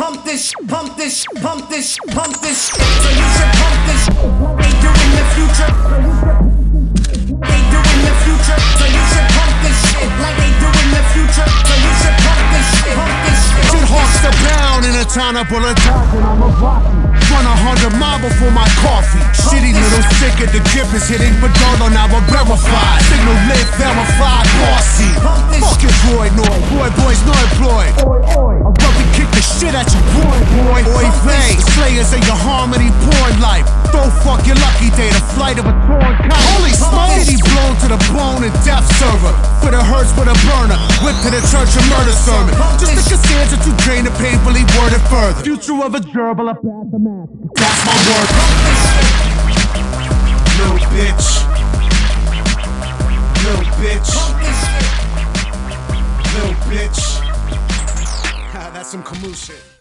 pump this. So you should pump this. Way you're in the future. Way you're in the future. So you should pump this shit. Like they do in the future. So you should pump this shit. Pump this shit. 2 hawks to pound in a town of bullet. Run 100 mile before my coffee. Shitty little sick at the grip is hitting, but y'all are now verified. Signal lit, verified, bossy. Fucking boy, no boy, boys, no employed. I'm fucking kick the shit at you, boy. Boy, Vay, slayers in your harmony, porn life. Don't fuck your lucky day, the flight of a torn cop. Holy smokes, he blown to the bone and death server. For the hurts with a burner, whipped to the church and murder sermon. Just like a Santa to drain the painfully worded further. Future of a gerbil, a path of man. That's my word. Little bitch. Little bitch. Little bitch. That's some Camus shit.